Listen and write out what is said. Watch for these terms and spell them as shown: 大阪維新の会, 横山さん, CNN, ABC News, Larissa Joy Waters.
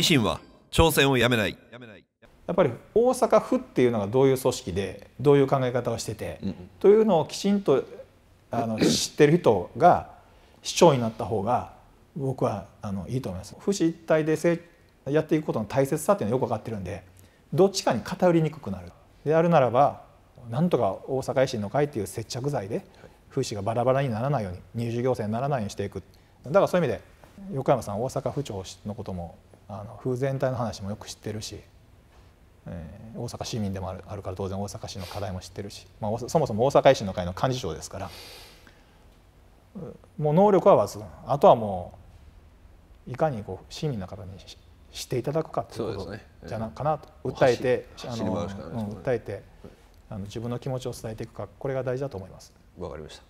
維新は挑戦をやめない。やっぱり大阪府っていうのがどういう組織でどういう考え方をしてて、うん、というのをきちんと知ってる人が市長になった方が僕はいいと思います。府市一体でやっていくことの大切さっていうのはよく分かってるんで、どっちかに偏りにくくなる。であるならばなんとか大阪維新の会っていう接着剤で府市がバラバラにならないように、二重行政にならないようにしていく。だからそういう意味で横山さん、大阪府庁のことも府全体の話もよく知ってるし。大阪市民でもあるから当然大阪市の課題も知ってるし、まあ、そもそも大阪維新の会の幹事長ですから、もう能力は抜群。あとはもういかにこう市民の方に知っていただくかということじゃないかなと、訴えて自分の気持ちを伝えていくか、これが大事だと思います。わかりました。